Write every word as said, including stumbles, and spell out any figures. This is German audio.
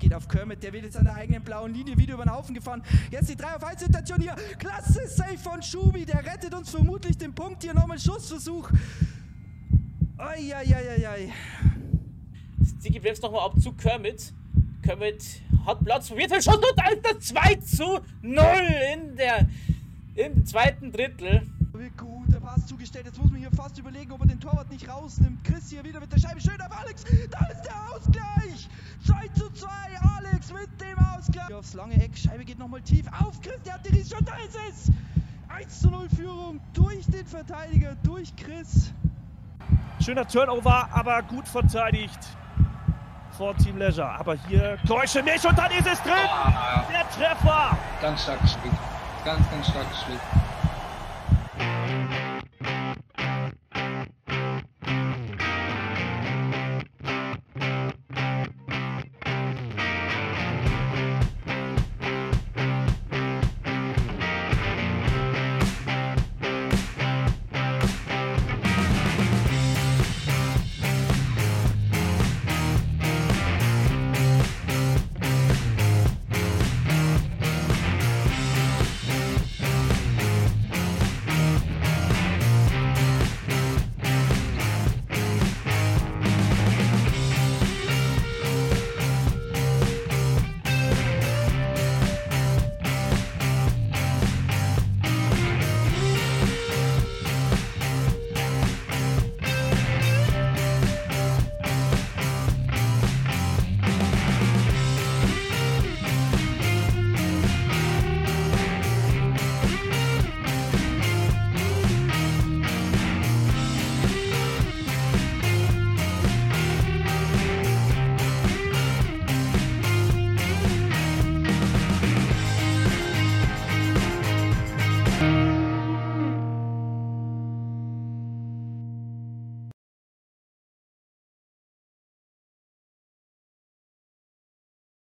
Geht auf Kermit, der wird jetzt an der eigenen blauen Linie wieder über den Haufen gefahren. Jetzt die drei auf eins Situation hier. Klasse Save von Schubi, der rettet uns vermutlich den Punkt hier. Nochmal Schussversuch. Eieieiei. Sticky bleibt nochmal ab zu Kermit. Kermit hat Platz probiert, den Schuss und Alter zwei zu null in der, im zweiten Drittel. Gut, der Pass zugestellt. Jetzt muss man hier fast überlegen, ob er den Torwart nicht rausnimmt. Chris hier wieder mit der Scheibe. Schön auf Alex. Da ist der Ausgleich. zwei zu zwei. Alex mit dem Ausgleich. Hier aufs lange Eck. Scheibe geht nochmal tief. Auf Chris. Der hat die Riesen. Da ist es. eins zu null Führung durch den Verteidiger, durch Chris. Schöner Turnover, aber gut verteidigt vor Team Leisure. Aber hier täusche mich und dann ist es drin. Oh, der Treffer. Ganz stark gespielt. Ganz, ganz stark gespielt. Thank you.